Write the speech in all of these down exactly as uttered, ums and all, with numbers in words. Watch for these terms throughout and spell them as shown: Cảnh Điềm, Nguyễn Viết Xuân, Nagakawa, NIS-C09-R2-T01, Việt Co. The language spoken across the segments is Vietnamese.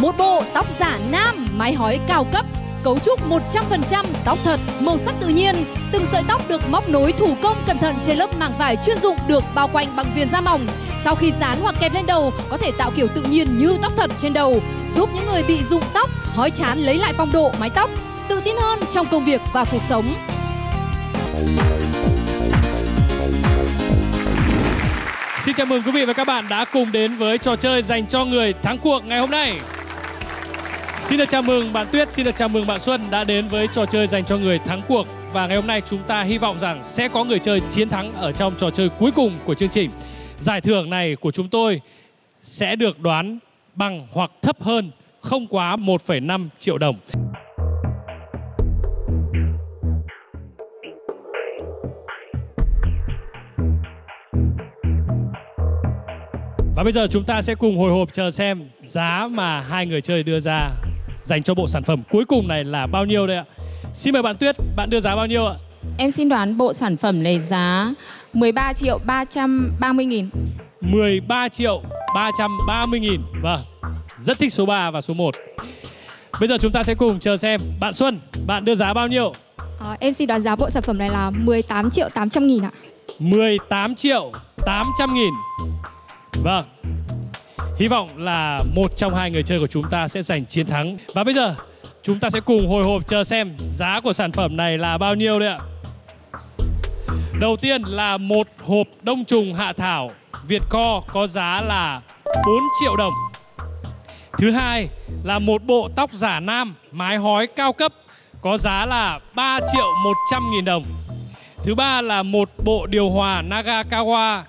Một bộ tóc giả nam, mái hói cao cấp, cấu trúc một trăm phần trăm tóc thật, màu sắc tự nhiên. Từng sợi tóc được móc nối thủ công cẩn thận trên lớp màng vải chuyên dụng được bao quanh bằng viền da mỏng. Sau khi dán hoặc kẹp lên đầu, có thể tạo kiểu tự nhiên như tóc thật trên đầu, giúp những người bị rụng tóc, hói trán lấy lại phong độ mái tóc, tự tin hơn trong công việc và cuộc sống. Xin chào mừng quý vị và các bạn đã cùng đến với trò chơi dành cho người thắng cuộc ngày hôm nay. Xin được chào mừng bạn Tuyết, xin được chào mừng bạn Xuân đã đến với trò chơi dành cho người thắng cuộc. Và ngày hôm nay chúng ta hy vọng rằng sẽ có người chơi chiến thắng ở trong trò chơi cuối cùng của chương trình. Giải thưởng này của chúng tôi sẽ được đoán bằng hoặc thấp hơn không quá một phẩy năm triệu đồng. Và bây giờ chúng ta sẽ cùng hồi hộp chờ xem giá mà hai người chơi đưa ra dành cho bộ sản phẩm cuối cùng này là bao nhiêu đây ạ? Xin mời bạn Tuyết, bạn đưa giá bao nhiêu ạ? Em xin đoán bộ sản phẩm này giá mười ba triệu ba trăm ba mươi nghìn. mười ba triệu ba trăm ba mươi nghìn. Vâng, rất thích số ba và số một. Bây giờ chúng ta sẽ cùng chờ xem bạn Xuân, bạn đưa giá bao nhiêu? À, em xin đoán giá bộ sản phẩm này là mười tám triệu tám trăm nghìn ạ. mười tám triệu tám trăm nghìn. Vâng, hy vọng là một trong hai người chơi của chúng ta sẽ giành chiến thắng. Và bây giờ chúng ta sẽ cùng hồi hộp chờ xem giá của sản phẩm này là bao nhiêu đây ạ. Đầu tiên là một hộp đông trùng hạ thảo Việt Co có giá là bốn triệu đồng. Thứ hai là một bộ tóc giả nam mái hói cao cấp có giá là ba triệu một trăm nghìn đồng. Thứ ba là một bộ điều hòa Nagakawa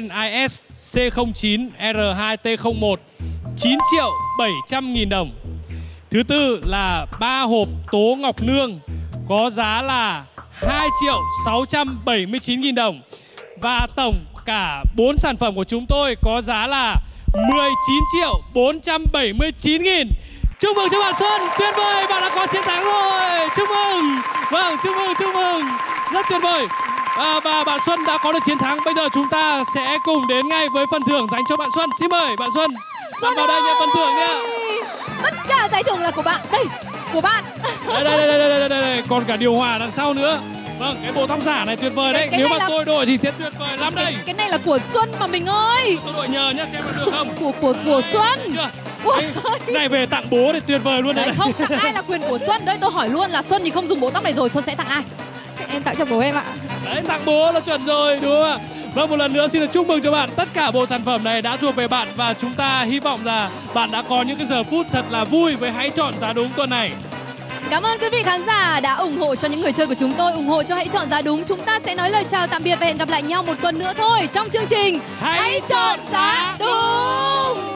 N I S C không chín R hai T không một chín triệu bảy trăm nghìn đồng. Thứ tư là ba hộp tố ngọc nương có giá là hai triệu sáu trăm bảy mươi chín nghìn đồng. Và tổng cả bốn sản phẩm của chúng tôi có giá là mười chín triệu bốn trăm bảy mươi chín nghìn. Chúc mừng cho bạn Xuân, tuyệt vời, bạn đã có chiến thắng rồi. Chúc mừng, vâng, chúc mừng, chúc mừng, rất tuyệt vời. À, và bạn Xuân đã có được chiến thắng. Bây giờ chúng ta sẽ cùng đến ngay với phần thưởng dành cho bạn Xuân. Xin mời bạn Xuân, Xuân vào đây nha, phần thưởng nha. Tất cả giải thưởng là của bạn. Đây, của bạn. Đây, đây, đây, đây, đây, đây, đây. Còn cả điều hòa đằng sau nữa. Vâng, cái bộ tóc giả này tuyệt vời cái, đấy. Cái Nếu mà là... tôi đổi thì sẽ tuyệt vời lắm đây. Cái, cái này là của Xuân mà mình ơi. Tôi đổi nhờ nhá, xem có được không. Của, của, của Xuân. Cái này về tặng bố thì tuyệt vời luôn đấy. Đấy, không, tặng ai là quyền của Xuân. Đấy, tôi hỏi luôn là Xuân thì không dùng bộ tóc này rồi, Xuân sẽ tặng ai? Em tặng cho bố em ạ. Đấy, tặng bố là chuẩn rồi, đúng không ạ? Vâng, một lần nữa xin được chúc mừng cho bạn. Tất cả bộ sản phẩm này đã thuộc về bạn. Và chúng ta hy vọng là bạn đã có những cái giờ phút thật là vui với Hãy Chọn Giá Đúng tuần này. Cảm ơn quý vị khán giả đã ủng hộ cho những người chơi của chúng tôi. Ủng hộ cho Hãy Chọn Giá Đúng. Chúng ta sẽ nói lời chào tạm biệt và hẹn gặp lại nhau một tuần nữa thôi trong chương trình Hãy, Hãy Chọn Giá Đúng.